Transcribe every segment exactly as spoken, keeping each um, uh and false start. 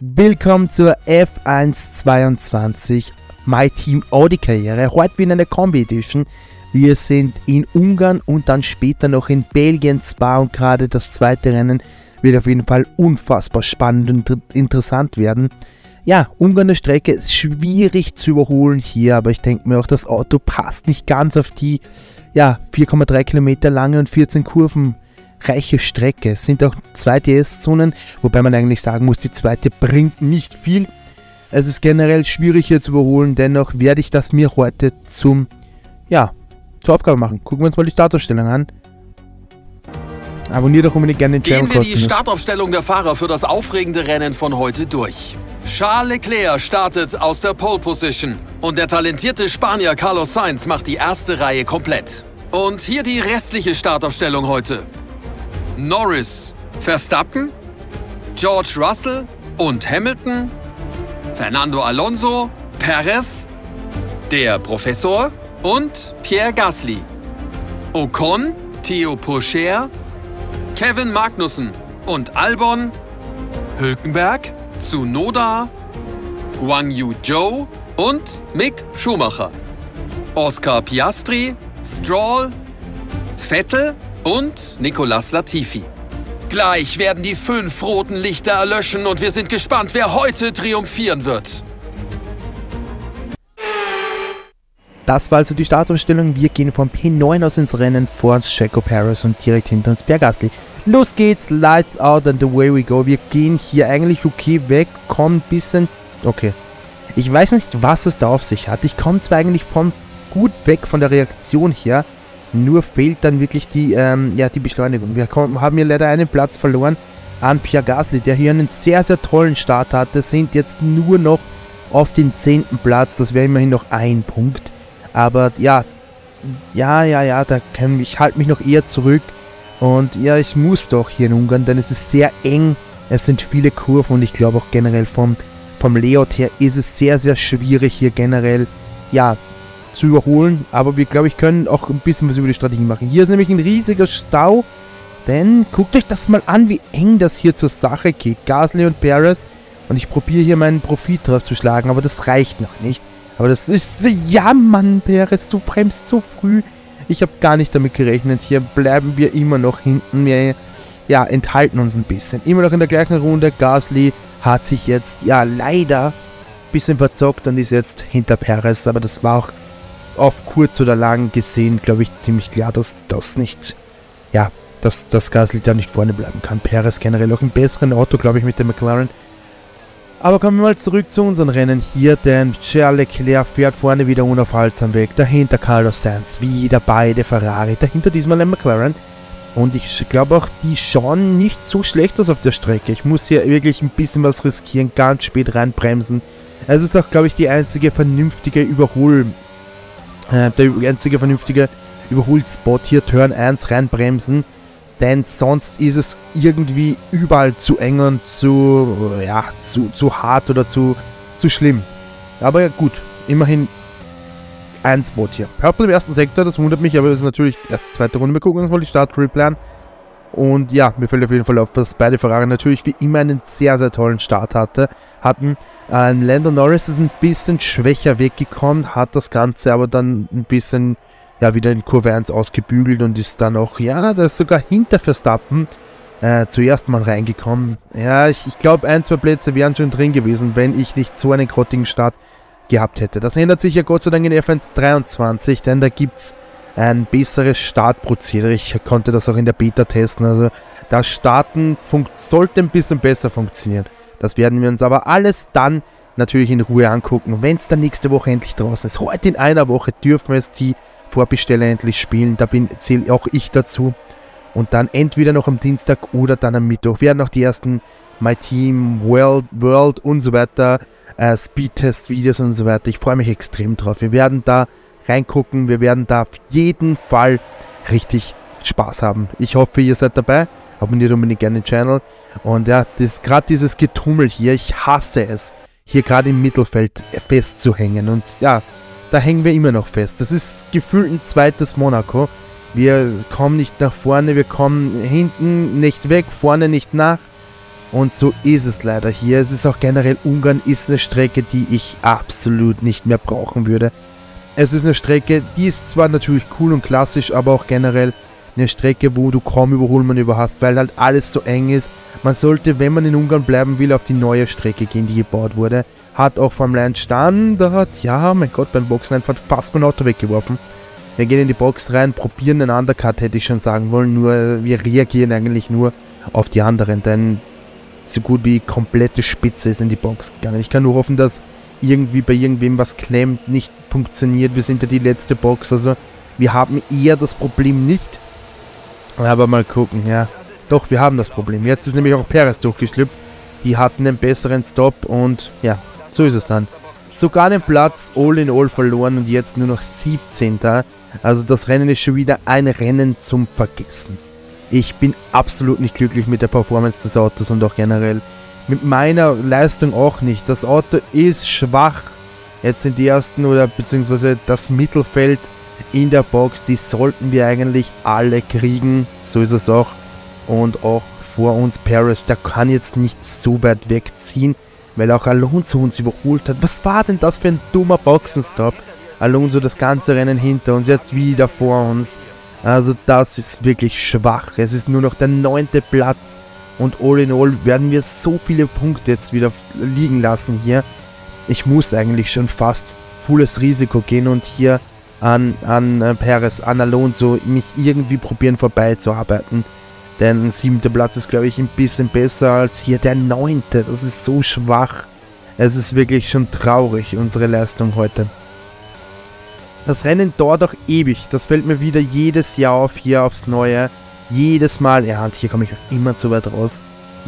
Willkommen zur F eins zweiundzwanzig My Team Audi Karriere. Heute wieder eine Kombi Edition. Wir sind in Ungarn und dann später noch in Belgien, Spa, und gerade das zweite Rennen wird auf jeden Fall unfassbar spannend und interessant werden. Ja, Ungarn, eine Strecke ist schwierig zu überholen hier, aber ich denke mir auch, das Auto passt nicht ganz auf die ja, vier Komma drei Kilometer lange und vierzehn Kurven. Reiche Strecke. Es sind auch zwei D S-Zonen, wobei man eigentlich sagen muss, die zweite bringt nicht viel. Es ist generell schwierig hier zu überholen, dennoch werde ich das mir heute zum, ja, zur Aufgabe machen. Gucken wir uns mal die Startaufstellung an. Abonniert doch unbedingt gerne den Channel. Gehen wir die Startaufstellung der Fahrer für das aufregende Rennen von heute durch. Charles Leclerc startet aus der Pole Position und der talentierte Spanier Carlos Sainz macht die erste Reihe komplett. Und hier die restliche Startaufstellung heute. Norris, Verstappen, George Russell und Hamilton, Fernando Alonso, Perez, der Professor und Pierre Gasly, Ocon, Theo Pourchaire, Kevin Magnussen und Albon, Hülkenberg, Tsunoda, Guanyu Zhou und Mick Schumacher, Oscar Piastri, Stroll, Vettel und Nicolas Latifi. Gleich werden die fünf roten Lichter erlöschen und wir sind gespannt, wer heute triumphieren wird. Das war also die Startaufstellung. Wir gehen vom P neun aus ins Rennen, vor uns Checo Perez und direkt hinter uns Pierre Gasly. Los geht's, lights out and the way we go. Wir gehen hier eigentlich okay weg, kommen ein bisschen... Okay. Ich weiß nicht, was es da auf sich hat. Ich komme zwar eigentlich von gut weg von der Reaktion her, nur fehlt dann wirklich die, ähm, ja, die Beschleunigung. Wir haben hier leider einen Platz verloren an Pierre Gasly, der hier einen sehr, sehr tollen Start hatte. Sind jetzt nur noch auf den zehnten Platz. Das wäre immerhin noch ein Punkt. Aber ja, ja, ja, ja, da kann ich, halte mich noch eher zurück. Und ja, ich muss doch hier in Ungarn, denn es ist sehr eng. Es sind viele Kurven und ich glaube auch generell vom, vom Layout her ist es sehr, sehr schwierig hier generell, ja, zu überholen, aber wir, glaube ich, können auch ein bisschen was über die Strategie machen. Hier ist nämlich ein riesiger Stau, denn guckt euch das mal an, wie eng das hier zur Sache geht. Gasly und Perez, und ich probiere hier meinen Profit draus zu schlagen, aber das reicht noch nicht. Aber das ist, ja Mann, Perez, du bremst so früh. Ich habe gar nicht damit gerechnet. Hier bleiben wir immer noch hinten, wir ja, enthalten uns ein bisschen. Immer noch in der gleichen Runde. Gasly hat sich jetzt, ja, leider ein bisschen verzockt und ist jetzt hinter Perez, aber das war auch auf kurz oder lang gesehen, glaube ich, ziemlich klar, dass das nicht, ja, dass das Gasly da nicht vorne bleiben kann. Perez generell auch im besseren Auto, glaube ich, mit dem McLaren. Aber kommen wir mal zurück zu unseren Rennen hier, denn Charles Leclerc fährt vorne wieder unaufhaltsam weg. Dahinter Carlos Sainz, wieder beide Ferrari, dahinter diesmal ein McLaren. Und ich glaube auch, die schauen nicht so schlecht aus auf der Strecke. Ich muss hier wirklich ein bisschen was riskieren, ganz spät reinbremsen. Es ist auch, glaube ich, die einzige vernünftige Überholung. Der einzige vernünftige Überholspot hier, Turn eins reinbremsen, denn sonst ist es irgendwie überall zu eng und zu, ja, zu, zu hart oder zu, zu schlimm. Aber ja gut, immerhin ein Spot hier. Purple im ersten Sektor, das wundert mich, aber es ist natürlich erst die zweite Runde. Wir gucken uns mal die Start-Replay an. Und ja, mir fällt auf jeden Fall auf, dass beide Ferrari natürlich wie immer einen sehr, sehr tollen Start hatte, hatten. Ähm, Lando Norris ist ein bisschen schwächer weggekommen, hat das Ganze aber dann ein bisschen, ja, wieder in Kurve eins ausgebügelt und ist dann auch, ja, da ist sogar hinter Verstappen äh, zuerst mal reingekommen. Ja, ich, ich glaube, ein, zwei Plätze wären schon drin gewesen, wenn ich nicht so einen grottigen Start gehabt hätte. Das ändert sich ja Gott sei Dank in F eins dreiundzwanzig, denn da gibt es ein besseres Startprozedere. Ich konnte das auch in der Beta testen. Also das Starten sollte ein bisschen besser funktionieren. Das werden wir uns aber alles dann natürlich in Ruhe angucken, wenn es dann nächste Woche endlich draußen ist. Heute in einer Woche dürfen es die Vorbesteller endlich spielen. Da bin, zähle auch ich dazu. Und dann entweder noch am Dienstag oder dann am Mittwoch werden noch die ersten My Team, World, World und so weiter, äh, Speedtest-Videos und so weiter. Ich freue mich extrem drauf. Wir werden da reingucken. Wir werden da auf jeden Fall richtig Spaß haben. Ich hoffe, ihr seid dabei. Abonniert unbedingt gerne den Channel. Und ja, gerade dieses Getummel hier, ich hasse es, hier gerade im Mittelfeld festzuhängen. Und ja, da hängen wir immer noch fest. Das ist gefühlt ein zweites Monaco. Wir kommen nicht nach vorne, wir kommen hinten nicht weg, vorne nicht nach. Und so ist es leider hier. Es ist auch generell, Ungarn ist eine Strecke, die ich absolut nicht mehr brauchen würde. Es ist eine Strecke, die ist zwar natürlich cool und klassisch, aber auch generell eine Strecke, wo du kaum Überholmanöver hast, weil halt alles so eng ist. Man sollte, wenn man in Ungarn bleiben will, auf die neue Strecke gehen, die gebaut wurde. Hat auch Formel eins Standard, ja, mein Gott, beim Boxeneinfahrt fast mein Auto weggeworfen. Wir gehen in die Box rein, probieren einen Undercut, hätte ich schon sagen wollen, nur wir reagieren eigentlich nur auf die anderen, denn so gut wie komplette Spitze ist in die Box gegangen. Ich kann nur hoffen, dass irgendwie bei irgendwem was klemmt, nicht funktioniert. Wir sind ja die letzte Box, also wir haben eher das Problem nicht. Aber mal gucken, ja. Doch, wir haben das Problem. Jetzt ist nämlich auch Perez durchgeschlüpft. Die hatten einen besseren Stop und ja, so ist es dann. Sogar den Platz all in all verloren und jetzt nur noch siebzehnter Also das Rennen ist schon wieder ein Rennen zum Vergessen. Ich bin absolut nicht glücklich mit der Performance des Autos und auch generell mit meiner Leistung auch nicht. Das Auto ist schwach. Jetzt sind die ersten oder beziehungsweise das Mittelfeld in der Box. Die sollten wir eigentlich alle kriegen. So ist es auch. Und auch vor uns Perez. Der kann jetzt nicht so weit wegziehen, weil auch Alonso uns überholt hat. Was war denn das für ein dummer Boxenstopp? Alonso das ganze Rennen hinter uns, jetzt wieder vor uns. Also das ist wirklich schwach. Es ist nur noch der neunte Platz. Und all in all werden wir so viele Punkte jetzt wieder liegen lassen hier. Ich muss eigentlich schon fast volles Risiko gehen und hier an, an Perez, an Alonso mich irgendwie probieren vorbeizuarbeiten. Denn siebter Platz ist, glaube ich, ein bisschen besser als hier der neunte. Das ist so schwach. Es ist wirklich schon traurig, unsere Leistung heute. Das Rennen dauert auch ewig. Das fällt mir wieder jedes Jahr auf, hier aufs Neue. Jedes Mal, ja, und hier komme ich auch immer zu weit raus.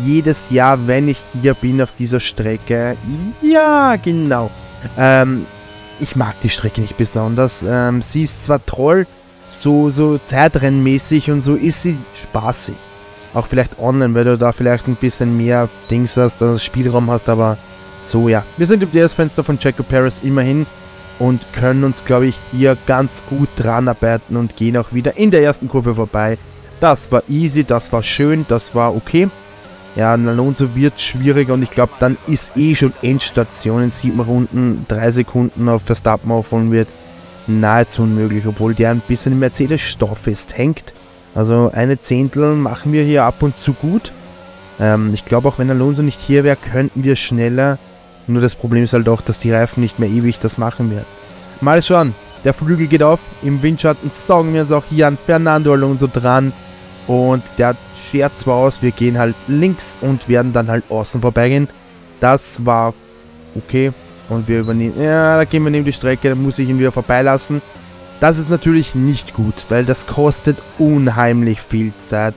Jedes Jahr, wenn ich hier bin auf dieser Strecke. Ja, genau. Ähm, ich mag die Strecke nicht besonders. Ähm, sie ist zwar toll, so, so zeitrennmäßig und so ist sie spaßig. Auch vielleicht online, weil du da vielleicht ein bisschen mehr Dings hast, also Spielraum hast, aber so, ja. Wir sind im D S-Fenster von Checo Perez immerhin und können uns, glaube ich, hier ganz gut dran arbeiten und gehen auch wieder in der ersten Kurve vorbei. Das war easy, das war schön, das war okay. Ja, Alonso wird schwieriger und ich glaube, dann ist eh schon Endstation in sieben Runden, drei Sekunden auf Verstappen aufholen wird. Nahezu unmöglich, obwohl der ein bisschen im Mercedes-Stau festhängt. Also eine Zehntel machen wir hier ab und zu gut. Ähm, ich glaube, auch wenn Alonso nicht hier wäre, könnten wir schneller. Nur das Problem ist halt auch, dass die Reifen nicht mehr ewig das machen werden. Mal schauen, der Flügel geht auf. Im Windschatten saugen wir uns auch hier an Fernando Alonso dran. Und der schert zwar aus, wir gehen halt links und werden dann halt außen vorbeigehen. Das war okay. Und wir übernehmen, ja, da gehen wir neben die Strecke, da muss ich ihn wieder vorbeilassen. Das ist natürlich nicht gut, weil das kostet unheimlich viel Zeit.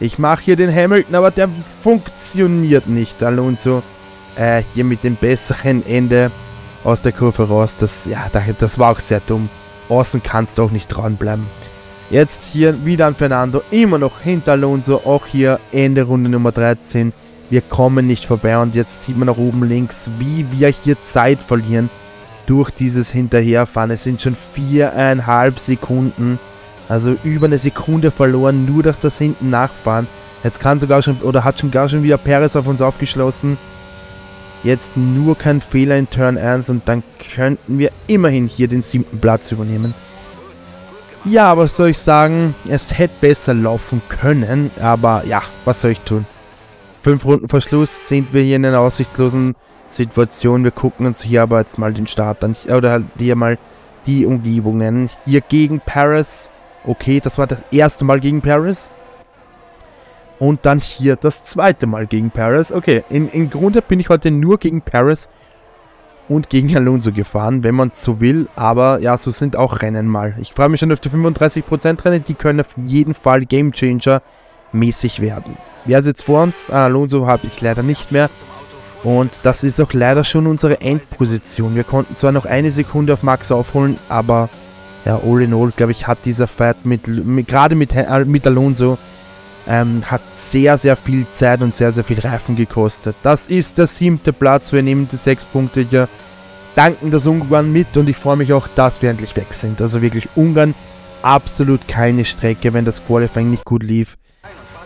Ich mache hier den Hamilton, aber der funktioniert nicht. Alonso äh, hier mit dem besseren Ende aus der Kurve raus. Das, ja, das war auch sehr dumm. Außen kannst du auch nicht dranbleiben. Jetzt hier wieder an Fernando, immer noch hinter Alonso, auch hier Ende Runde Nummer dreizehn. Wir kommen nicht vorbei und jetzt sieht man nach oben links, wie wir hier Zeit verlieren durch dieses Hinterherfahren. Es sind schon viereinhalb Sekunden, also über eine Sekunde verloren, nur durch das hinten nachfahren. Jetzt kann sogar schon, oder hat schon gar schon wieder Perez auf uns aufgeschlossen. Jetzt nur kein Fehler in Turn eins und dann könnten wir immerhin hier den siebten Platz übernehmen. Ja, was soll ich sagen, es hätte besser laufen können, aber ja, was soll ich tun? Fünf Runden vor Schluss sind wir hier in einer aussichtslosen Situation. Wir gucken uns hier aber jetzt mal den Start an. Oder halt hier mal die Umgebungen. Hier gegen Perez. Okay, das war das erste Mal gegen Perez. Und dann hier das zweite Mal gegen Perez. Okay, in, im Grunde bin ich heute nur gegen Perez und gegen Alonso gefahren, wenn man so will. Aber ja, so sind auch Rennen mal. Ich freue mich schon auf die fünfunddreißig Prozent Rennen. Die können auf jeden Fall Game Changer mäßig werden. Wer sitzt vor uns? Ah, Alonso habe ich leider nicht mehr. Und das ist auch leider schon unsere Endposition. Wir konnten zwar noch eine Sekunde auf Max aufholen, aber ja, all in all, glaube ich, hat dieser Fight mit, mit gerade mit, mit Alonso ähm, hat sehr, sehr viel Zeit und sehr, sehr viel Reifen gekostet. Das ist der siebte Platz. Wir nehmen die sechs Punkte hier, danken das Ungarn mit und ich freue mich auch, dass wir endlich weg sind. Also wirklich Ungarn, absolut keine Strecke, wenn das Qualifying nicht gut lief.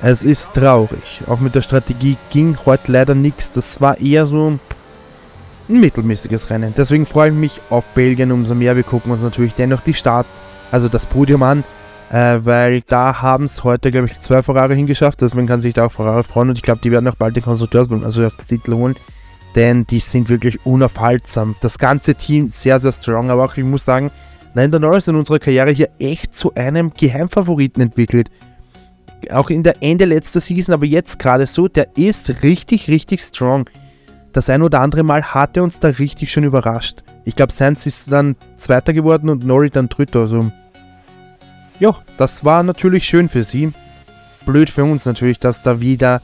Es ist traurig. Auch mit der Strategie ging heute leider nichts. Das war eher so ein mittelmäßiges Rennen. Deswegen freue ich mich auf Belgien umso mehr. Wir gucken uns natürlich dennoch die Start, also das Podium an, äh, weil da haben es heute, glaube ich, zwei Ferrari hingeschafft. Deswegen kann sich da auch Ferrari freuen. Und ich glaube, die werden auch bald den Konstrukteursbund, also auf das Titel holen. Denn die sind wirklich unaufhaltsam. Das ganze Team sehr, sehr strong. Aber auch, ich muss sagen, Lando Norris in unserer Karriere hier echt zu einem Geheimfavoriten entwickelt. Auch in der Ende letzter Season, aber jetzt gerade so, der ist richtig, richtig strong. Das ein oder andere Mal hat er uns da richtig schön überrascht. Ich glaube, Sainz ist dann Zweiter geworden und Norris dann Dritter. Also, ja, das war natürlich schön für sie. Blöd für uns natürlich, dass da wieder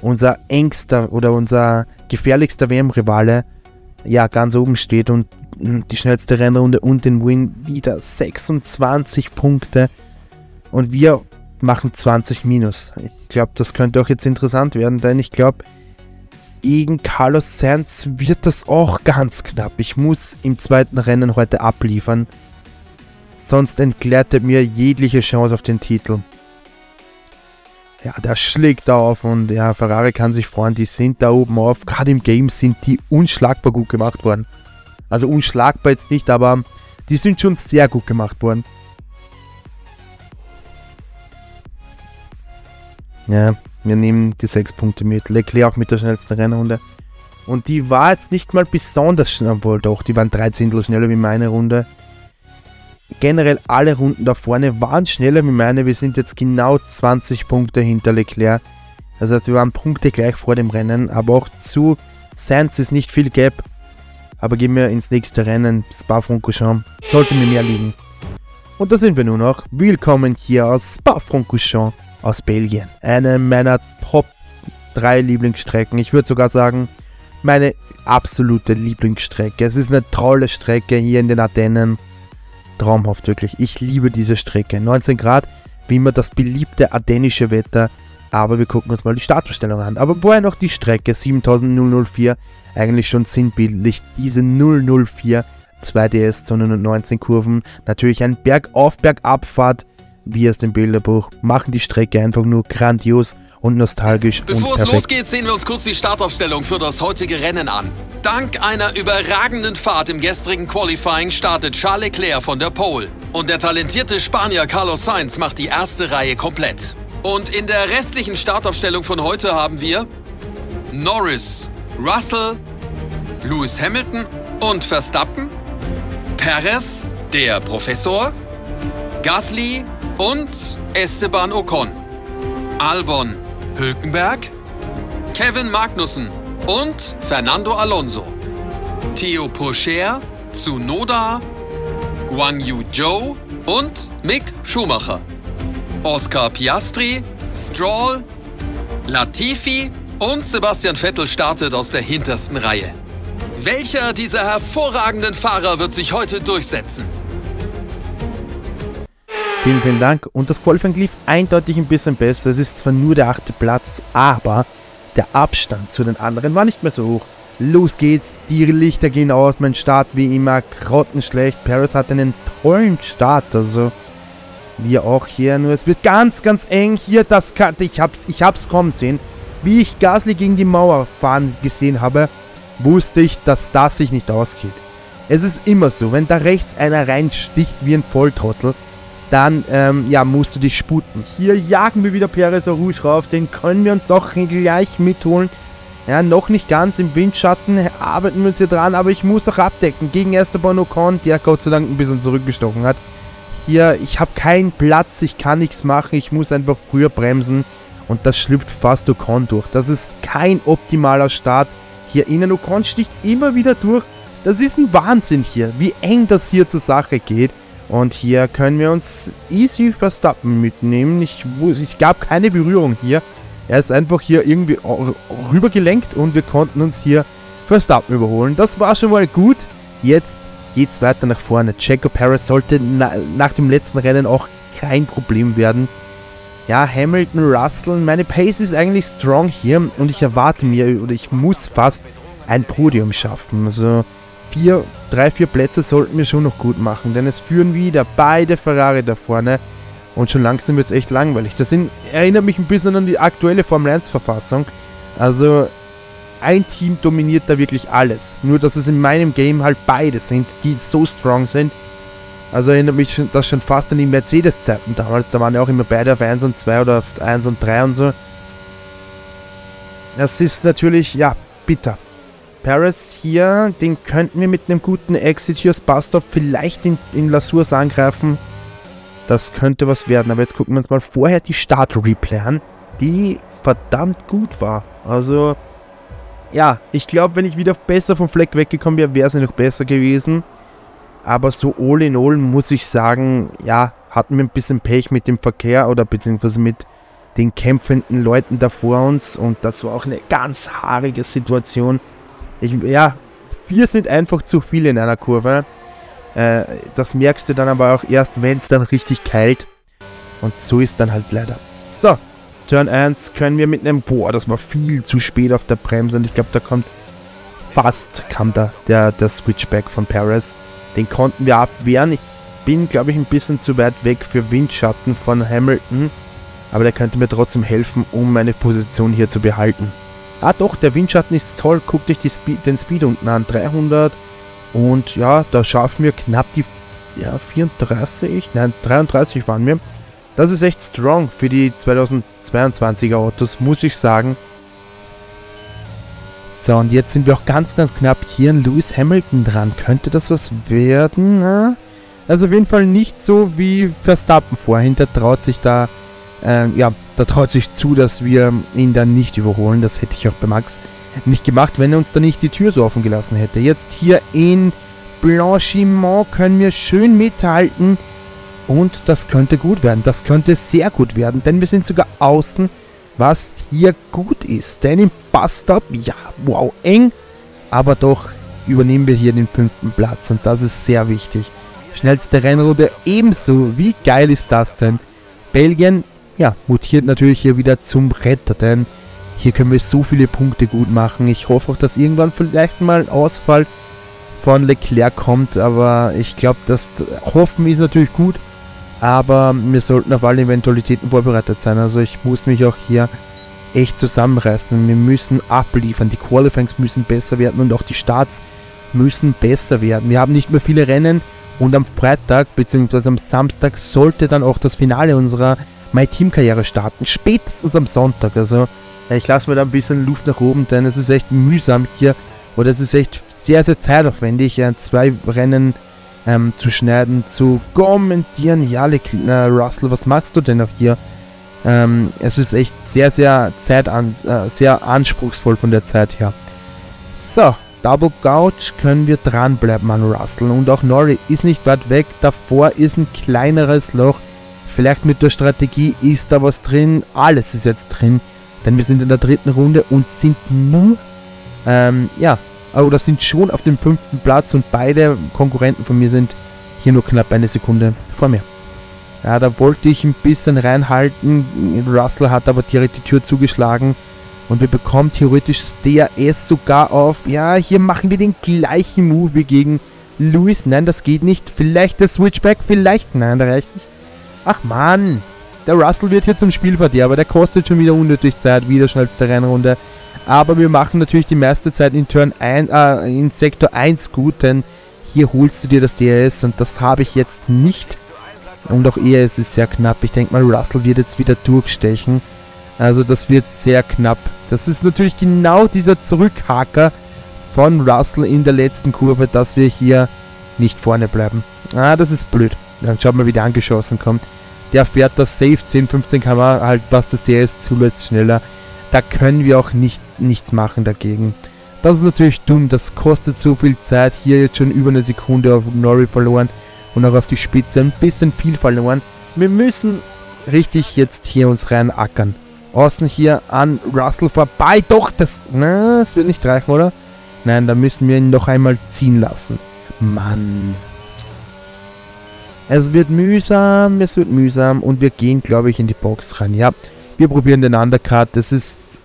unser engster oder unser gefährlichster W M-Rivale ja ganz oben steht und die schnellste Rennrunde und den Win wieder sechsundzwanzig Punkte und wir machen zwanzig minus. Ich glaube, das könnte auch jetzt interessant werden, denn ich glaube, gegen Carlos Sainz wird das auch ganz knapp. Ich muss im zweiten Rennen heute abliefern, sonst entgleitet mir jegliche Chance auf den Titel. Ja, der schlägt da auf und ja, Ferrari kann sich freuen, die sind da oben auf. Gerade im Game sind die unschlagbar gut gemacht worden. Also unschlagbar jetzt nicht, aber die sind schon sehr gut gemacht worden. Ja, wir nehmen die sechs Punkte mit. Leclerc auch mit der schnellsten Rennrunde. Und die war jetzt nicht mal besonders schnell, obwohl doch, die waren drei Zehntel schneller wie meine Runde. Generell alle Runden da vorne waren schneller wie meine. Wir sind jetzt genau zwanzig Punkte hinter Leclerc. Das heißt, wir waren Punkte gleich vor dem Rennen. Aber auch zu Sainz ist nicht viel Gap. Aber gehen wir ins nächste Rennen. Spa-Francorchamps. Sollte mir mehr liegen. Und da sind wir nun noch. Willkommen hier aus Spa-Francorchamps aus Belgien. Eine meiner Top drei Lieblingsstrecken. Ich würde sogar sagen, meine absolute Lieblingsstrecke. Es ist eine tolle Strecke hier in den Ardennen. Traumhaft wirklich. Ich liebe diese Strecke. neunzehn Grad, wie immer das beliebte ardennische Wetter. Aber wir gucken uns mal die Startverstellung an. Aber vorher noch die Strecke. siebentausend vier. Eigentlich schon sinnbildlich. Diese null null vier. zwei D S Zonen und neunzehn Kurven. Natürlich ein Bergauf-Bergabfahrt. Wie aus dem Bilderbuch. Machen die Strecke einfach nur grandios und nostalgisch. Bevor es losgeht, sehen wir uns kurz die Startaufstellung für das heutige Rennen an. Dank einer überragenden Fahrt im gestrigen Qualifying startet Charles Leclerc von der Pole. Und der talentierte Spanier Carlos Sainz macht die erste Reihe komplett. Und in der restlichen Startaufstellung von heute haben wir Norris, Russell, Lewis Hamilton und Verstappen, Perez, der Professor, Gasly und Esteban Ocon, Albon, Hülkenberg, Kevin Magnussen und Fernando Alonso, Theo Pourchaire, Tsunoda, Guanyu Zhou und Mick Schumacher, Oscar Piastri, Stroll, Latifi und Sebastian Vettel startet aus der hintersten Reihe. Welcher dieser hervorragenden Fahrer wird sich heute durchsetzen? Vielen, vielen Dank. Und das Qualifying lief eindeutig ein bisschen besser. Es ist zwar nur der achte Platz, aber der Abstand zu den anderen war nicht mehr so hoch. Los geht's, die Lichter gehen aus, mein Start wie immer grottenschlecht. Perez hat einen tollen Start, also wir auch hier, nur es wird ganz, ganz eng hier. Das Cut, ich hab's, ich hab's kommen sehen. Wie ich Gasly gegen die Mauer fahren gesehen habe, wusste ich, dass das sich nicht ausgeht. Es ist immer so, wenn da rechts einer reinsticht wie ein Volltrottel, dann ähm, ja, musst du dich sputen. Hier jagen wir wieder Perez Rouge rauf, den können wir uns auch gleich mitholen. Ja, noch nicht ganz im Windschatten, arbeiten wir uns hier dran, aber ich muss auch abdecken gegen Esteban Ocon, der Gott sei Dank ein bisschen zurückgestochen hat. Hier, ich habe keinen Platz, ich kann nichts machen, ich muss einfach früher bremsen und das schlüpft fast Ocon durch. Das ist kein optimaler Start hier innen. Ocon sticht immer wieder durch. Das ist ein Wahnsinn hier, wie eng das hier zur Sache geht. Und hier können wir uns easy Verstappen mitnehmen. Ich, ich gab keine Berührung hier. Er ist einfach hier irgendwie rübergelenkt und wir konnten uns hier Verstappen überholen. Das war schon mal gut. Jetzt geht es weiter nach vorne. Checo Perez sollte na, nach dem letzten Rennen auch kein Problem werden. Ja, Hamilton, Russell. Meine Pace ist eigentlich strong hier und ich erwarte mir, oder ich muss fast ein Podium schaffen. Also Vier, drei, vier Plätze sollten wir schon noch gut machen, denn es führen wieder beide Ferrari da vorne Und schon langsam wird es echt langweilig. Das sind, erinnert mich ein bisschen an die aktuelle Formel eins Verfassung. Also ein Team dominiert da wirklich alles. Nur, dass es in meinem Game halt beide sind, die so strong sind. Also erinnert mich das schon fast an die Mercedes-Zeiten damals. Da waren ja auch immer beide auf eins und zwei oder auf eins und drei und so. Das ist natürlich, ja, bitter. Perez hier, den könnten wir mit einem guten Exit hier aus Bastop vielleicht in, in Lasurs angreifen. Das könnte was werden. Aber jetzt gucken wir uns mal vorher die Start-Replay an, die verdammt gut war. Also, ja, ich glaube, wenn ich wieder besser vom Fleck weggekommen wäre, wäre es noch besser gewesen. Aber so all in all muss ich sagen, ja, hatten wir ein bisschen Pech mit dem Verkehr oder beziehungsweise mit den kämpfenden Leuten da vor uns. Und das war auch eine ganz haarige Situation. Ich, ja, vier sind einfach zu viel in einer Kurve. Äh, das merkst du dann aber auch erst, wenn es dann richtig keilt. Und so ist dann halt leider. So, Turn eins können wir mit einem... Boah, das war viel zu spät auf der Bremse. Und ich glaube, da kommt... Fast kam da der, der Switchback von Perez. Den konnten wir abwehren. Ich bin, glaube ich, ein bisschen zu weit weg für Windschatten von Hamilton. Aber der könnte mir trotzdem helfen, um meine Position hier zu behalten. Ah doch, der Windschatten ist toll. Guckt euch die Speed, den Speed unten an. dreihundert. Und ja, da schaffen wir knapp die ja, vierunddreißig. Nein, dreiunddreißig waren wir. Das ist echt strong für die zweitausendzweiundzwanziger Autos, muss ich sagen. So, und jetzt sind wir auch ganz, ganz knapp hier an Lewis Hamilton dran. Könnte das was werden? Na? Also auf jeden Fall nicht so wie Verstappen vorhin. Der traut sich da... Ja, da traut sich zu, dass wir ihn dann nicht überholen. Das hätte ich auch bei Max nicht gemacht, wenn er uns da nicht die Tür so offen gelassen hätte. Jetzt hier in Blanchiment können wir schön mithalten. Und das könnte gut werden. Das könnte sehr gut werden, denn wir sind sogar außen, was hier gut ist. Denn im Bus-Stop, ja, wow, eng. Aber doch übernehmen wir hier den fünften Platz und das ist sehr wichtig. Schnellste Rennrunde ebenso. Wie geil ist das denn? Belgien... Ja, mutiert natürlich hier wieder zum Retter, denn hier können wir so viele Punkte gut machen. Ich hoffe auch, dass irgendwann vielleicht mal ein Ausfall von Leclerc kommt, aber ich glaube, das Hoffen ist natürlich gut, aber wir sollten auf alle Eventualitäten vorbereitet sein. Also ich muss mich auch hier echt zusammenreißen. Wir müssen abliefern, die Qualifyings müssen besser werden und auch die Starts müssen besser werden. Wir haben nicht mehr viele Rennen und am Freitag bzw. am Samstag sollte dann auch das Finale unserer meine Teamkarriere starten, spätestens am Sonntag. Also ich lasse mir da ein bisschen Luft nach oben, denn es ist echt mühsam hier oder es ist echt sehr, sehr zeitaufwendig, zwei Rennen ähm, zu schneiden, zu kommentieren. Ja, Russell, was machst du denn noch hier? Ähm, es ist echt sehr, sehr, Zeit an, äh, sehr anspruchsvoll von der Zeit her. So, Double Gouge können wir dranbleiben an Russell und auch Norris ist nicht weit weg. Davor ist ein kleineres Loch. Vielleicht mit der Strategie ist da was drin. Alles ist jetzt drin. Denn wir sind in der dritten Runde und sind nur, ähm, ja, oder sind schon auf dem fünften Platz. Und beide Konkurrenten von mir sind hier nur knapp eine Sekunde vor mir. Ja, da wollte ich ein bisschen reinhalten. Russell hat aber direkt die Tür zugeschlagen. Und wir bekommen theoretisch D R S sogar auf. Ja, hier machen wir den gleichen Move wie gegen Lewis. Nein, das geht nicht. Vielleicht der Switchback, vielleicht. Nein, da reicht nicht. Ach Mann, der Russell wird hier zum Spielverderber, der kostet schon wieder unnötig Zeit, wieder schnellste Rennrunde. Aber wir machen natürlich die meiste Zeit in Turn eins, äh, in Sektor eins gut, denn hier holst du dir das D R S und das habe ich jetzt nicht. Und auch eher ist es sehr knapp, ich denke mal Russell wird jetzt wieder durchstechen, also das wird sehr knapp. Das ist natürlich genau dieser Zurückhaker von Russell in der letzten Kurve, dass wir hier nicht vorne bleiben. Ah, das ist blöd. Dann schaut mal, wie der angeschossen kommt. Der fährt das safe zehn, fünfzehn Kilometer pro Stunde, halt, was das D R S zulässt, schneller. Da können wir auch nicht, nichts machen dagegen. Das ist natürlich dumm, das kostet so viel Zeit. Hier jetzt schon über eine Sekunde auf Norris verloren und auch auf die Spitze ein bisschen viel verloren. Wir müssen richtig jetzt hier uns rein ackern. Außen hier an Russell vorbei. Doch, das, na, das wird nicht reichen, oder? Nein, da müssen wir ihn noch einmal ziehen lassen. Mann. Es wird mühsam, es wird mühsam und wir gehen, glaube ich, in die Box rein. Ja, wir probieren den Undercut. Das ist,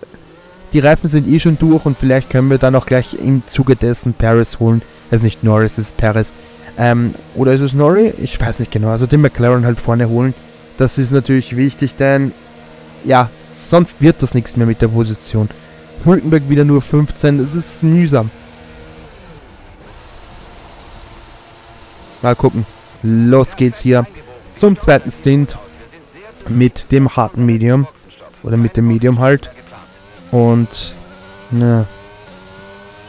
die Reifen sind eh schon durch und vielleicht können wir dann auch gleich im Zuge dessen Perez holen. Also nicht Norris, es ist Perez. Ähm, oder ist es Norris? Ich weiß nicht genau. Also den McLaren halt vorne holen. Das ist natürlich wichtig, denn ja, sonst wird das nichts mehr mit der Position. Hülkenberg wieder nur fünfzehn, das ist mühsam. Mal gucken. Los geht's hier zum zweiten Stint mit dem harten Medium. Oder mit dem Medium halt. Und na,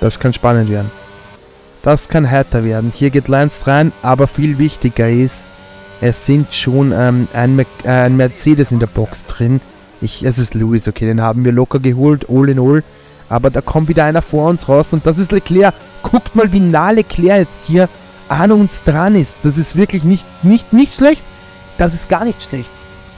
das kann spannend werden. Das kann härter werden. Hier geht Lance rein, aber viel wichtiger ist, es sind schon ähm, ein, Mer äh, ein Mercedes in der Box drin. Ich, es ist Lewis, okay, den haben wir locker geholt, all in all. Aber da kommt wieder einer vor uns raus und das ist Leclerc. Guckt mal, wie nah Leclerc jetzt hier an uns dran ist. Das ist wirklich nicht, nicht, nicht schlecht. Das ist gar nicht schlecht.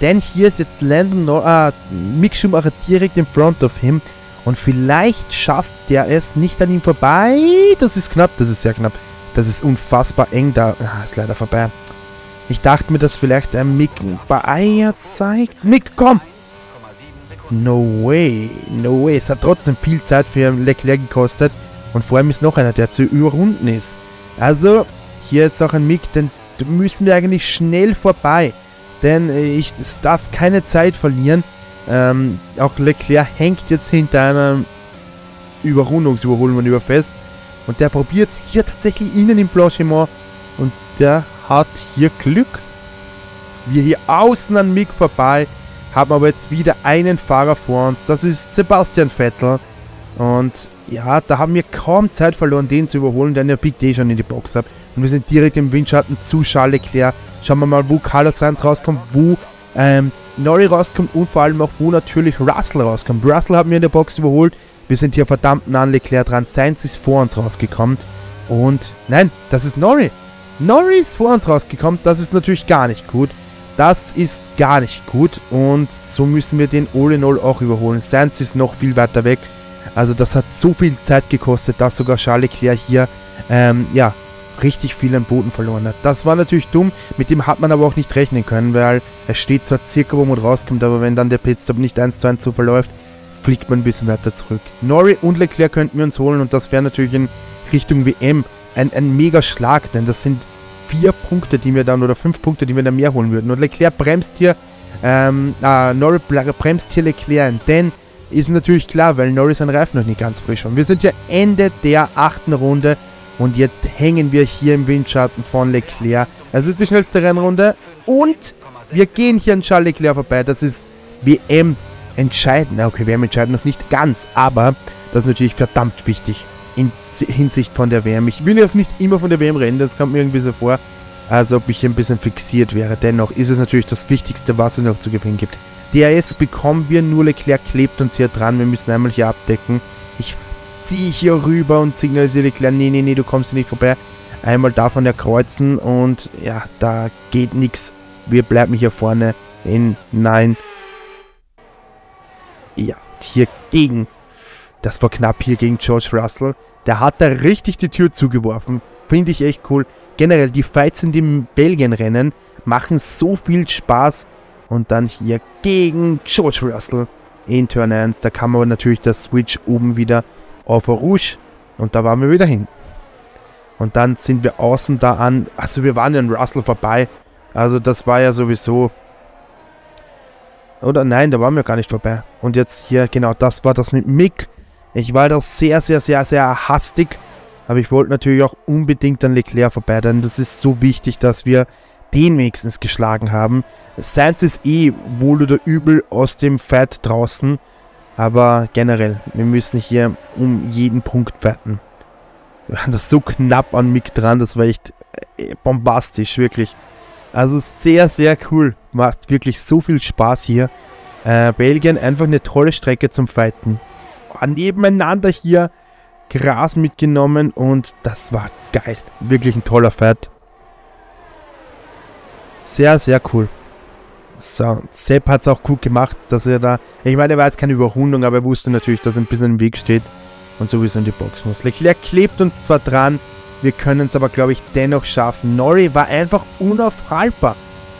Denn hier ist jetzt Lando Norris, äh, Mick Schumacher direkt in front of him. Und vielleicht schafft der es nicht an ihm vorbei. Das ist knapp, das ist sehr knapp. Das ist unfassbar eng da. Ah, ist leider vorbei. Ich dachte mir, dass vielleicht ein Mick bei Eier zeigt. Mick, komm! No way, no way. Es hat trotzdem viel Zeit für Leclerc gekostet. Und vor allem ist noch einer, der zu überrunden ist. Also, hier jetzt auch ein Mick, denn müssen wir eigentlich schnell vorbei. Denn ich es darf keine Zeit verlieren. Ähm, auch Leclerc hängt jetzt hinter einem Überrundungsüberholmanöver fest. Und der probiert es hier tatsächlich innen im Blanchiment. Und der hat hier Glück. Wir hier außen an Mick vorbei. Haben aber jetzt wieder einen Fahrer vor uns. Das ist Sebastian Vettel. Und ja, da haben wir kaum Zeit verloren, den zu überholen, denn der biegt eh schon in die Box ab. Und wir sind direkt im Windschatten zu Charles Leclerc. Schauen wir mal, wo Carlos Sainz rauskommt, wo ähm, Norris rauskommt und vor allem auch, wo natürlich Russell rauskommt. Russell haben wir in der Box überholt. Wir sind hier verdammt nah an Leclerc dran. Sainz ist vor uns rausgekommen. Und nein, das ist Norris. Norris ist vor uns rausgekommen. Das ist natürlich gar nicht gut. Das ist gar nicht gut. Und so müssen wir den all in all auch überholen. Sainz ist noch viel weiter weg. Also das hat so viel Zeit gekostet, dass sogar Charles Leclerc hier, ähm, ja, richtig viel am Boden verloren hat. Das war natürlich dumm, mit dem hat man aber auch nicht rechnen können, weil er steht zwar circa, wo man rauskommt, aber wenn dann der Pitstop nicht eins zu eins so verläuft, fliegt man ein bisschen weiter zurück. Norris und Leclerc könnten wir uns holen und das wäre natürlich in Richtung W M ein, ein mega Schlag, denn das sind vier Punkte, die wir dann, oder fünf Punkte, die wir dann mehr holen würden. Und Leclerc bremst hier, ähm, äh, Norris bremst hier Leclerc, denn ist natürlich klar, weil Norris seinen Reifen noch nicht ganz frisch hat. Wir sind ja Ende der achten Runde und jetzt hängen wir hier im Windschatten von Leclerc. Das ist die schnellste Rennrunde und wir gehen hier an Charles Leclerc vorbei. Das ist W M entscheidend. Okay, W M entscheidend noch nicht ganz, aber das ist natürlich verdammt wichtig in Hinsicht von der W M. Ich will ja nicht immer von der W M reden, das kommt mir irgendwie so vor, als ob ich hier ein bisschen fixiert wäre. Dennoch ist es natürlich das Wichtigste, was es noch zu gewinnen gibt. D R S bekommen wir, nur Leclerc klebt uns hier dran, wir müssen einmal hier abdecken. Ich ziehe hier rüber und signalisiere Leclerc, nee, nee, nee, du kommst hier nicht vorbei. Einmal davon erkreuzen und ja, da geht nichts. Wir bleiben hier vorne in, nein. Ja, hier gegen, das war knapp, hier gegen George Russell. Der hat da richtig die Tür zugeworfen, finde ich echt cool. Generell, die Fights in dem Belgien-Rennen machen so viel Spaß. Und dann hier gegen George Russell in Turn eins. Da kam aber natürlich der Switch oben wieder auf Rouge. Und da waren wir wieder hin. Und dann sind wir außen da an. Also wir waren ja an Russell vorbei. Also das war ja sowieso... Oder nein, da waren wir gar nicht vorbei. Und jetzt hier, genau, das war das mit Mick. Ich war da sehr, sehr, sehr, sehr hastig. Aber ich wollte natürlich auch unbedingt an Leclerc vorbei. Denn das ist so wichtig, dass wir... den wenigstens geschlagen haben. Sainz ist eh wohl oder übel aus dem Fight draußen. Aber generell, wir müssen hier um jeden Punkt fighten. Wir waren das so knapp an Mick dran, das war echt bombastisch, wirklich. Also sehr, sehr cool. Macht wirklich so viel Spaß hier. Äh, Belgien, einfach eine tolle Strecke zum Fighten. Nebeneinander hier Gras mitgenommen und das war geil. Wirklich ein toller Fight. Sehr, sehr cool. So, Sepp hat es auch gut gemacht, dass er da... Ich meine, er war jetzt keine Überrundung, aber er wusste natürlich, dass er ein bisschen im Weg steht und sowieso in die Box muss. Leclerc klebt uns zwar dran, wir können es aber, glaube ich, dennoch schaffen. Norris war einfach unaufhaltbar.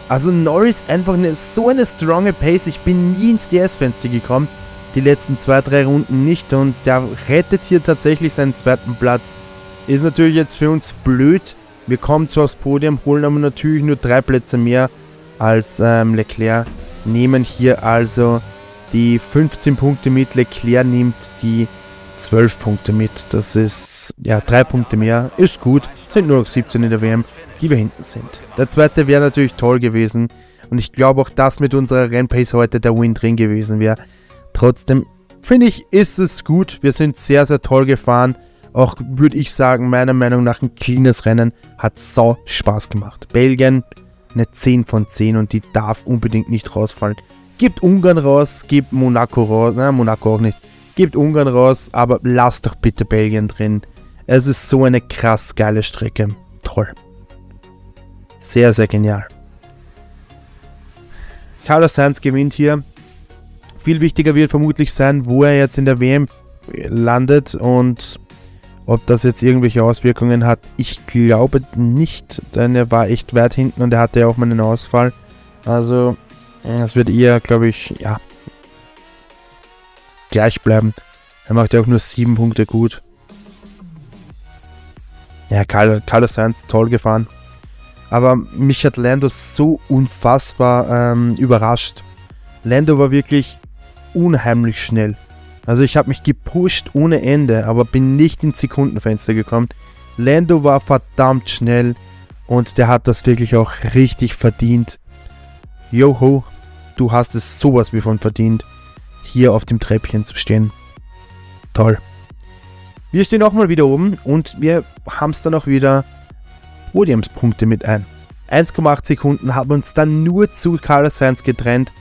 Also Norris einfach eine, so eine stronge Pace. Ich bin nie ins D S-Fenster gekommen, die letzten zwei, drei Runden nicht. Und der rettet hier tatsächlich seinen zweiten Platz. Ist natürlich jetzt für uns blöd. Wir kommen zwar aufs Podium, holen aber natürlich nur drei Plätze mehr als ähm, Leclerc, nehmen hier also die fünfzehn Punkte mit. Leclerc nimmt die zwölf Punkte mit. Das ist ja drei Punkte mehr. Ist gut. Sind nur noch siebzehn in der W M, die wir hinten sind. Der zweite wäre natürlich toll gewesen. Und ich glaube auch, dass mit unserer Rennpace heute der Win drin gewesen wäre. Trotzdem finde ich, ist es gut. Wir sind sehr, sehr toll gefahren. Auch würde ich sagen, meiner Meinung nach ein cleanes Rennen. Hat sau Spaß gemacht. Belgien eine zehn von zehn und die darf unbedingt nicht rausfallen. Gebt Ungarn raus, gebt Monaco raus. Na, Monaco auch nicht. Gebt Ungarn raus, aber lasst doch bitte Belgien drin. Es ist so eine krass geile Strecke. Toll. Sehr, sehr genial. Carlos Sainz gewinnt hier. Viel wichtiger wird vermutlich sein, wo er jetzt in der W M landet und ob das jetzt irgendwelche Auswirkungen hat. Ich glaube nicht, denn er war echt weit hinten und er hatte ja auch mal einen Ausfall. Also, es wird eher, glaube ich, ja, gleich bleiben. Er macht ja auch nur sieben Punkte gut. Ja, Carlos Sainz toll gefahren. Aber mich hat Lando so unfassbar ähm, überrascht. Lando war wirklich unheimlich schnell. Also ich habe mich gepusht ohne Ende, aber bin nicht ins Sekundenfenster gekommen. Lando war verdammt schnell und der hat das wirklich auch richtig verdient. Joho, du hast es sowas wie von verdient, hier auf dem Treppchen zu stehen. Toll. Wir stehen auch mal wieder oben und wir haben es dann auch wieder Podiumspunkte mit ein. eins Komma acht Sekunden haben uns dann nur zu Carlos Sainz getrennt.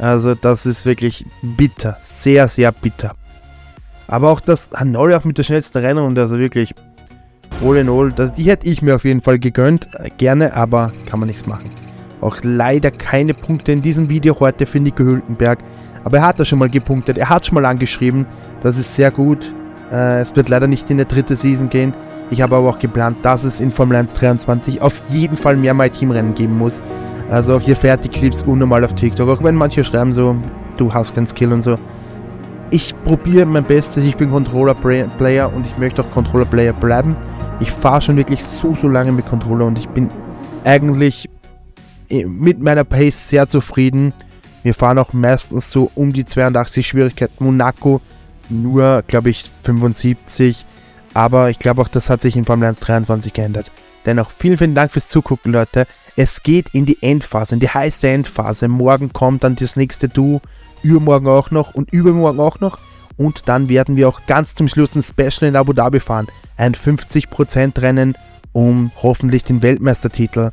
Also das ist wirklich bitter, sehr, sehr bitter. Aber auch das Hanoi auch mit der schnellsten Rennrunde, also wirklich all in all, das, die hätte ich mir auf jeden Fall gegönnt, gerne, aber kann man nichts machen. Auch leider keine Punkte in diesem Video heute für Nico Hülkenberg, aber er hat da schon mal gepunktet, er hat schon mal angeschrieben, das ist sehr gut. Äh, es wird leider nicht in der dritte Season gehen. Ich habe aber auch geplant, dass es in Formel eins dreiundzwanzig auf jeden Fall mehr My Team-Rennen geben muss. Also auch hier fährt die Clips unnormal auf TikTok, auch wenn manche schreiben so, du hast keinen Skill und so. Ich probiere mein Bestes, ich bin Controller-Player und ich möchte auch Controller-Player bleiben. Ich fahre schon wirklich so, so lange mit Controller und ich bin eigentlich mit meiner Pace sehr zufrieden. Wir fahren auch meistens so um die zweiundachtzig Schwierigkeiten, Monaco nur, glaube ich, fünfundsiebzig. Aber ich glaube auch, das hat sich in Formel eins dreiundzwanzig geändert. Dennoch, vielen, vielen Dank fürs Zugucken, Leute. Es geht in die Endphase, in die heiße Endphase. Morgen kommt dann das nächste Duo, übermorgen auch noch und übermorgen auch noch. Und dann werden wir auch ganz zum Schluss ein Special in Abu Dhabi fahren. Ein fünfzig Prozent Rennen um hoffentlich den Weltmeistertitel.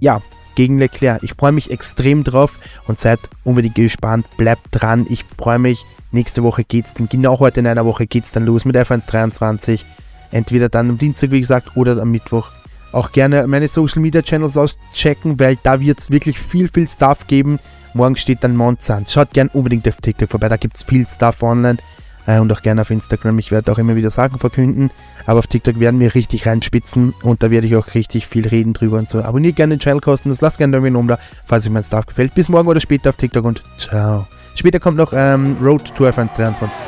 Ja, gegen Leclerc. Ich freue mich extrem drauf und seid unbedingt gespannt. Bleibt dran, ich freue mich. Nächste Woche geht's dann, genau heute in einer Woche geht's dann los mit F eins dreiundzwanzig. Entweder dann am Dienstag, wie gesagt, oder am Mittwoch. Auch gerne meine Social Media Channels auschecken, weil da wird es wirklich viel, viel Stuff geben. Morgen steht dann Monza an. Schaut gerne unbedingt auf TikTok vorbei, da gibt es viel Stuff online. Äh, und auch gerne auf Instagram, ich werde auch immer wieder Sachen verkünden. Aber auf TikTok werden wir richtig reinspitzen und da werde ich auch richtig viel reden drüber und so. Abonniert gerne den Channel kostenlos, lasst gerne einen Daumen oben da, falls euch mein Stuff gefällt. Bis morgen oder später auf TikTok und ciao. Später kommt noch ähm, Road to F eins dreiundzwanzig.